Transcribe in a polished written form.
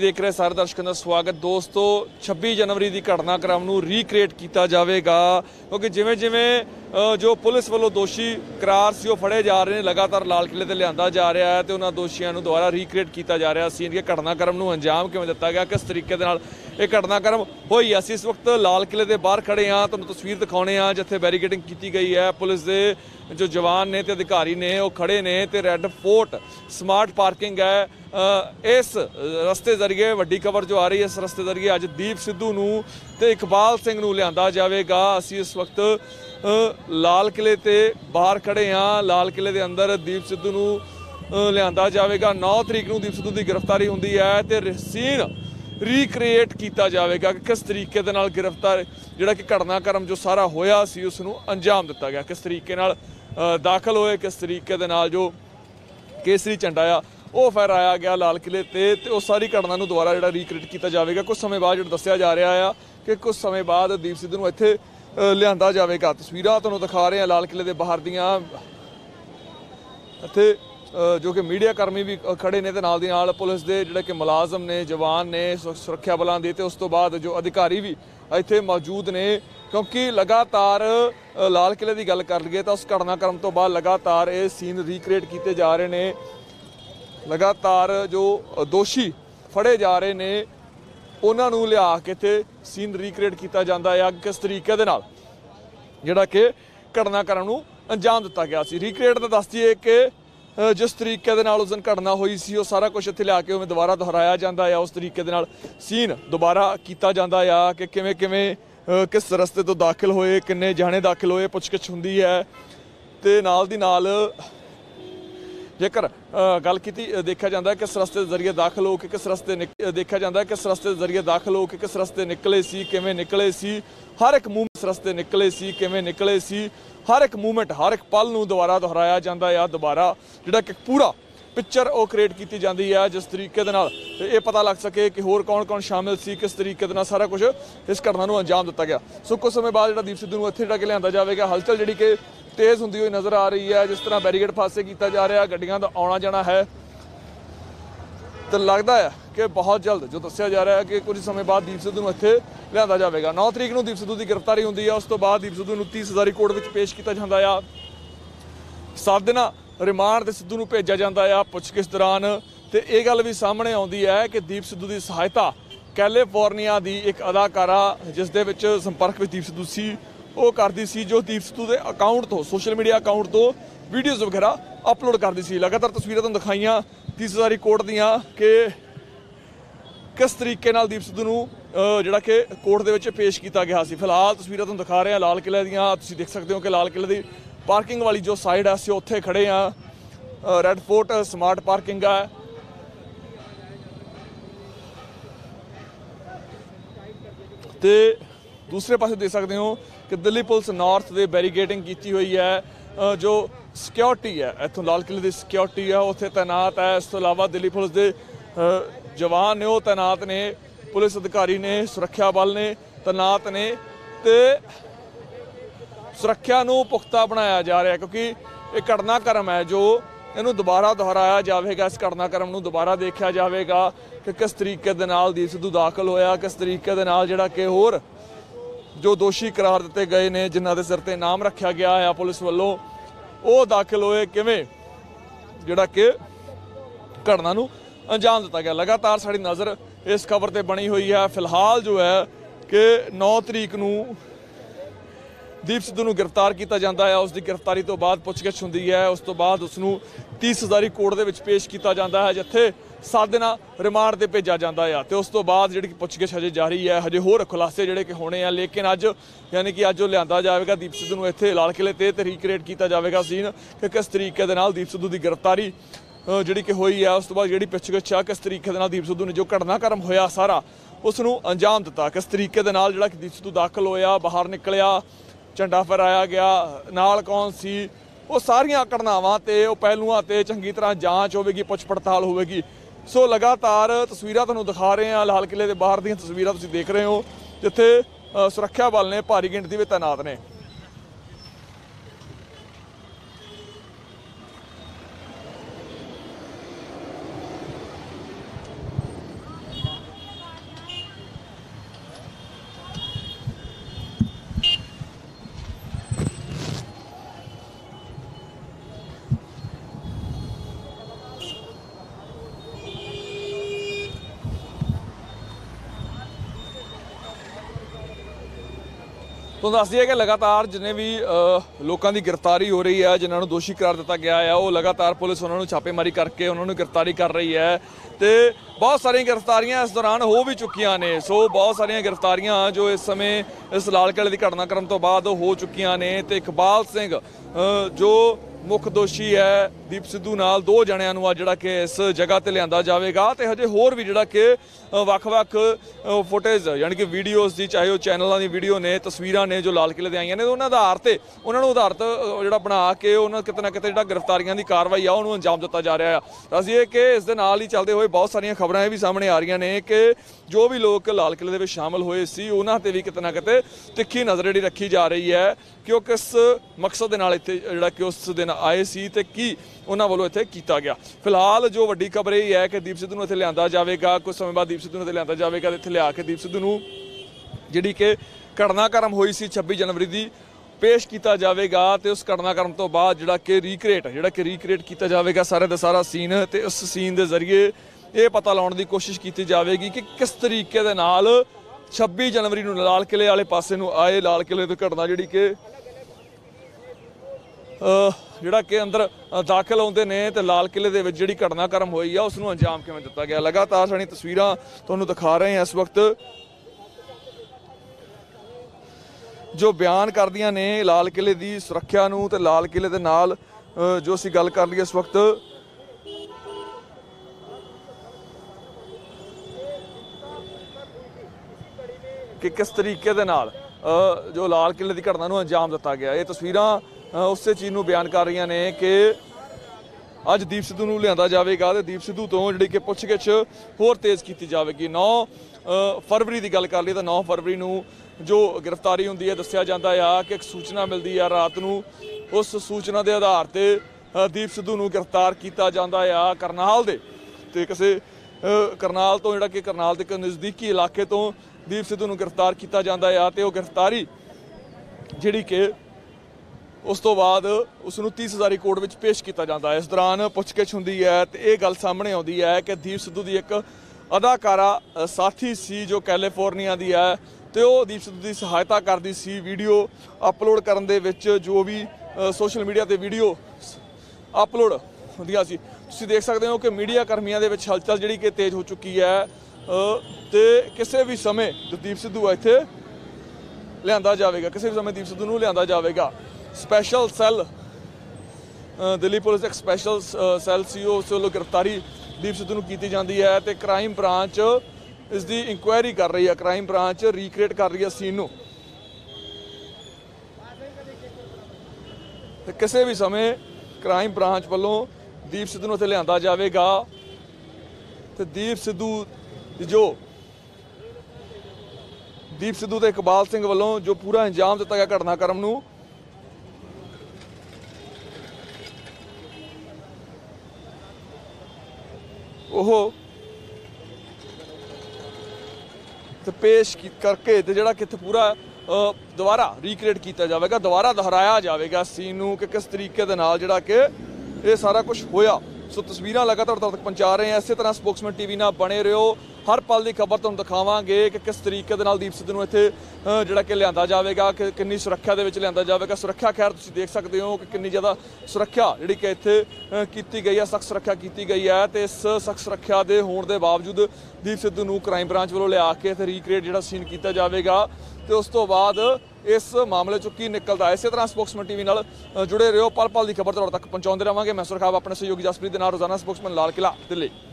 देख रहे सारे दर्शकों का स्वागत। दोस्तों 26 जनवरी की घटनाक्रम को रीक्रिएट किया जाएगा क्योंकि जिमें जिमें जो पुलिस वालों दोषी करार से फड़े जा रहे हैं लगातार लाल किले पर लिया जा रहा है तो उन्होंने दोषियों द्वारा रीक्रिएट किया जा रहा सीन के घटनाक्रम को अंजाम किवें दिता गया किस तरीके ये घटनाक्रम हुई। असीं इस वक्त लाल किले के बाहर खड़े हाँ, तुहानूं तस्वीर दिखाने हाँ जिथे बैरीकेडिंग की गई है। पुलिस के जो जवान ने तो अधिकारी ने वो खड़े ने तो रेड फोर्ट स्मार्ट पार्किंग है इस रस्ते जरिए वड्डी खबर जो आ रही है इस रस्ते जरिए अज दीप सिद्धू नूं ते इकबाल सिंह नूं लिआंदा जाएगा। असीं इस वक्त लाल किले ते बाहर खड़े हाँ। लाल किले के अंदर दीप सिद्धू नूं लिआंदा जाएगा। 9 तरीक नूं दीप सिद्धू की गिरफ्तारी हुंदी है तो सीन रीक्रिएट किया जाएगा कि किस तरीके के गिरफ्तार जोड़ा कि घटनाक्रम जो सारा होया सी उसनूं अंजाम दिता गया किस तरीके दाखिल होए किस तरीके जो केसरी झंडा आ वो फहराया गया लाल किले ते उस सारी घटना को दोबारा जोड़ा रीक्रिएट किया जाएगा। कुछ समय बाद जो दसिया जा रहा है कि कुछ समय बाद दीप सिद्धू नूं इत्थे लिआंदा जाएगा। तस्वीर तुहानूं दिखा रहे हैं लाल किले के बाहर दियां इत्थे जो कि मीडिया कर्मी भी खड़े ने तो पुलिस के जोड़े कि मुलाजम ने जवान ने सुरक्षा बलों के तो उस तो बाद जो अधिकारी भी इतने मौजूद ने क्योंकि लगातार लाल किले की गल कर लीए तो उस घटनाक्रम तो बाद लगातार ये सीन रीक्रिएट किए जा रहे हैं। लगातार जो दोषी फड़े जा रहे हैं उन्होंने लिया के ते सीन रीक्रिएट किया जाता है किस तरीके जोड़ा कि घटनाक्रम को अंजाम दिता गया सी। रीक्रिएट तो दस दिए कि जिस तरीके उस दिन घटना हुई सी वो सारा कुछ इत्थे लिया के उन्हें दोबारा दोहराया जाता है। उस तरीके सीन दोबारा किया जाता है कि किवें किवें किस रस्ते तो दाखिल होए किन्ने जाने दाखिल होए पुछगिछ हुंदी है। तो नाल दी नाल जेकर गल की देखा जाता है किस रस्ते जरिए दाखिल हो के किस रस्ते देखा जाता है किस रस्ते जरिए दाखिल हो के किस रस्ते निकले सी किवें निकले सी हर एक मूवमेंट रस्ते निकले सी किवें निकले सी हर एक मूवमेंट हर एक पल नूं दोबारा दोहराया जाता है। दोबारा जिहड़ा कि पूरा पिक्चर वो क्रिएट की जाती है जिस तरीके दे नाल ये पता लग सके कि होर कौन कौन शामिल सी किस तरीके दे नाल सारा कुछ इस घटना को अंजाम दिता गया। सो कुछ समय बाद जिहड़ा दीप सिद्धू नूं इत्थे जिहड़ा लिआंदा जाएगा। हलचल जिहड़ी कि तेज़ हुंदी हुई नज़र आ रही है जिस तरह बैरीकेड पासे किया जा रहा गड्डियां दा आना जाना है तो लगता है कि बहुत जल्द जो दस्सिया जा रहा है कि कुछ समय बाद दीप सिद्धू इत्थे लिआंदा जाएगा। 9 तरीक नूं दीप सिद्धू की गिरफ्तारी हुंदी है। उस तो बाद दीप सिद्धू नूं 30,000 कोर्ट में पेश किया जाता है। 7 दिन रिमांड ते सिद्धू नूं भेजा जाता है। पुछगिछ दौरान तो ये गल भी सामने आती है कि दीप सिद्धू की सहायता कैलीफोर्निया की एक अदाकारा जिस दे विच संपर्क में दीप सिद्धू सी वो करती सी जो दीप सिद्धू के अकाउंट तो सोशल मीडिया अकाउंट तो वीडियोज़ वगैरह अपलोड करती सी। लगातार तस्वीरें तुहानूं दिखाईयां 30,000 कोर्ट दियां कि किस तरीके नाल दीप सिद्धू जोड़ा कि कोर्ट के पेश किया गया सी। फिलहाल तस्वीरें तुहानूं दिखा रहे हैं लाल किले दीयां। तुसीं देख सकते हो कि लाल किले की पार्किंग वाली जो साइड है असीं उत्थे खड़े हाँ। रेड फोर्ट स्मार्ट पार्किंग है। तो दूसरे पासे देख सकते हो कि दिल्ली पुलिस नॉर्थ के बैरीकेडिंग की हुई है। जो सिक्योरिटी है इतों लाल किले की सिक्योरिटी है उत्थे तैनात है। इस तो अलावा दिल्ली पुलिस के जवान ने वो तैनात ने पुलिस अधिकारी ने सुरक्षा बल ने तैनात ने तो सुरक्षा को पुख्ता बनाया जा रहा है क्योंकि ये घटनाक्रम है जो इन्हूं दोबारा दोहराया जाएगा। इस घटनाक्रम को दोबारा देखा जाएगा कि किस तरीके दीप सिद्धू दाखिल होया किस तरीके जोड़ा कि होर जो दोषी करार दिते गए ने जिन्हां दे सिर ते नाम रखा गया है पुलिस वालों वो दाखिल होए किवें जिहड़ा कि घटना नूं अंजाम दिता गया। लगातार साड़ी नज़र इस खबर ते बनी हुई है। फिलहाल जो है कि 9 तरीक नूं दीप सिद्धू नूं गिरफ्तार किया जाता है। उसकी गिरफ्तारी तो बाद पुछगिछ हुंदी है। उस तो बाद उसनूं 30,000 कोर्ट दे विच पेश किया जाता है जिथे 7 दिन रिमांड से भेजा जाता है। तो उस तो बाद जिहड़ी पुछगिछ हजे जारी है हजे होर खुलासे जिहड़े कि होने हैं लेकिन अज यानी कि अज जो लिआंदा जाएगा दीप सिद्धू नूं इत्थे लाल किले ते रीक्रिएट किया जाएगा सीन कि किस तरीके दे नाल दीप सिद्धू की गिरफ्तारी जिहड़ी कि हुई है। उस तो बाद जिहड़ी पुछगिछ आ किस तरीके दे नाल दीप सिद्धू ने जो घटनाक्रम होया सारा उसनूं अंजाम दिता किस तरीके दे नाल जिहड़ा कि दीप सिद्धू दाखिल होया बाहर निकलिया झंडा फहराया गया नाल कौन सी वो सारिया घटनावां ते वो पहलुआं ते चंगी तरह जांच होवेगी पुछ पड़ताल होवेगी। सो लगातार तस्वीरां तुहानूं दिखा रहे हैं लाल किले के बाहर दीयां तस्वीरां तुसीं देख रहे हो जिथे सुरक्षा बल ने भारी गिणती में तैनात ने। तो दस दिए कि लगातार जिन्हें भी लोगों की गिरफ्तारी हो रही है, जिन्होंने दोषी करार दिता गया है, वो लगातार पुलिस उन्होंने छापेमारी करके उन्होंने गिरफ्तारी कर रही है। तो बहुत सारी गिरफ्तारियां इस दौरान हो भी चुकिया ने। सो बहुत सारिया गिरफ्तारियां जो इस समय इस लाल किले की घटनाक्रम तो बाद हो चुकिया ने। तो इकबाल सिंह जो मुख्य दोषी है दीप सिद्धू नाल दो जणियां नूं जिहड़ा कि इस जगह पर लिआंदा जाएगा। तो हजे होर भी जिहड़ा कि वख-वख फुटेज यानी कि वीडियोज़ की चाहे वह चैनलों की वीडियो ने तस्वीरां ने जो लाल किले दी आईयां ने उन्हां दे आधार ते उन्हां नूं आधारित जिहड़ा बना के उन्हां किते ना किते जिहड़ा गिरफ्तारियां की कार्रवाई आ उन्होंने अंजाम दिता जा रहा है। दस्सिए कि इस दे नाल ही चलदे होए बहुत सारिया खबरां भी सामने आ रही ने कि जो भी लोग लाल किले दे विच शामिल होए सी उन्हां ते भी किते ना किते तिखी नज़र जिहड़ी रखी जा रही है कि वह किस मकसद दे नाल इत्थे जिहड़ा कि उस दिन आए सी ते की उन्होंने वालों इत्थे किया गया। फिलहाल जो वड्डी खबर यही है कि दीप सिद्धू नूं इत्थे लिआंदा जाएगा, कुछ समय बाद दीप सिद्धू नूं इत्थे लिआंदा जाएगा। इत्थे लिआ के दीप सिद्धू नूं जिहड़ी कि घटनाक्रम हुई सी 26 जनवरी की पेश किया जाएगा। तो उस घटनाक्रम तो बाद जिहड़ा कि रीक्रिएट किया जाएगा सारे का सारा सीन। तो उस सीन के जरिए ये पता लाने की कोशिश की जाएगी कि किस तरीके के नाल 26 जनवरी नूं लाल किले वाले पासे नूं आए लाल किले तो घटना जिहड़ी कि जिहड़ा कि अंदर दाखिल आउंदे ने ते लाल किले दे विच जिहड़ी घटनाक्रम हुई है उसनूं अंजाम किवें दिता गया। लगातार सारी तस्वीरां तुहानूं दिखा रहे हैं इस वक्त जो बयान करदियां ने लाल किले दी सुरक्षा नूं ते लाल किले दे नाल जो असीं गल कर लईए इस वक्त कि किस तरीके दे नाल जो लाल किले दी घटना नूं अंजाम दिता गया। ये तस्वीरां उस चीज़ को बयान कर रही ने कि अज दीप सिद्धू को लिया जाएगा। तो दीप सिद्धू तो जी कि पुछगिछ होर तेज़ की जाएगी। 9 फरवरी की गल कर ली तो 9 फरवरी को जो गिरफ्तारी होंगी है दसिया जाता है कि एक सूचना मिलती है रात को, उस सूचना के आधार पर दीप सिद्धू को गिरफ्तार किया जाता है करनाल दे ते किसी करनाल तो जोड़ा कि करनाल के नज़दीकी इलाके तो दीप सिद्धू को गिरफ्तार किया जाता है। तो वह गिरफ्तारी जी कि उस तो बाद उसनूं 30,000 कोर्ट में पेश किया जाता है। इस दौरान पुछगिछ होंदी है तो ये गल सामने आती है कि दीप सिद्धू की एक अदाकारा साथी सी जो कैलीफोर्निया की है तो वह दीप सिद्धू की सहायता करती सी। वीडियो अपलोड करन दे विच जो भी सोशल मीडिया ते वीडियो अपलोड होंदियां सी। तुसीं देख सकते हो कि मीडिया कर्मियों के विच हलचल जिहड़ी कि तेज़ हो चुकी है। तो किसी भी समय जो दीप सिद्धू इत्थे लिआंदा जाएगा, किसी भी समय दीप सिद्धू नूं लिआंदा जाएगा। स्पैशल सैल दिल्ली पुलिस एक स्पैशल सैल सी उस वालों गिरफ्तारी दीप सिद्धू को की जाती है। तो क्राइम ब्रांच इसकी इंक्वायरी कर रही है, क्राइम ब्रांच रीक्रिएट कर रही है सीन नूं। किसी भी समय क्राइम ब्रांच वालों दीप सिद्धू को इत्थे लिआंदा जाएगा। तो दीप सिद्धू तो इकबाल सिंह वालों जो पूरा इंजाम दिता गया घटनाक्रम नूं तो पेश करके जो कि पूरा दोबारा रीक्रिएट किया जाएगा, दोबारा दोहराया जाएगा सीन नूं कि किस तरीके दे नाल जिहड़ा कि ये सारा कुछ होया। सो तस्वीरां लगातार तक पहुँचा रहे हैं। इस तरह स्पोक्समैन टीवी नाल बने रहो, हर पल की खबर तुहानूं दिखावांगे कि किस तरीके दे नाल दीप सिद्धू नूं इत्थे जिहड़ा कि लिआंदा जाएगा, कि किन्नी सुरक्षा दे विच लिआंदा जाएगा। सुरक्षा खैर तुसीं देख सकते हो कि किन्नी ज़्यादा सुरक्षा जिहड़ी कि इत्थे कीती गई है, सख्त सुरक्षा कीती गई है। तो इस सख्त सुरक्षा के होण दे बावजूद दीप सिद्धू नूं क्राइम ब्रांच वालों लिआ के इत्थे रीक्रिएट जिहड़ा सीन किया जाएगा। तो उस तो बाद इस मामले चो की निकलता है। इस तरह स्पोक्समैन टीवी नाल जुड़े रहो, पल पल की खबर तुहाडे तक पहुँचाते रहांगे। मैं सुरखाब अपने सहयोगी जसप्रीत दे नाल, रोज़ाना स्पोक्समैन लाल किला, दिल्ली।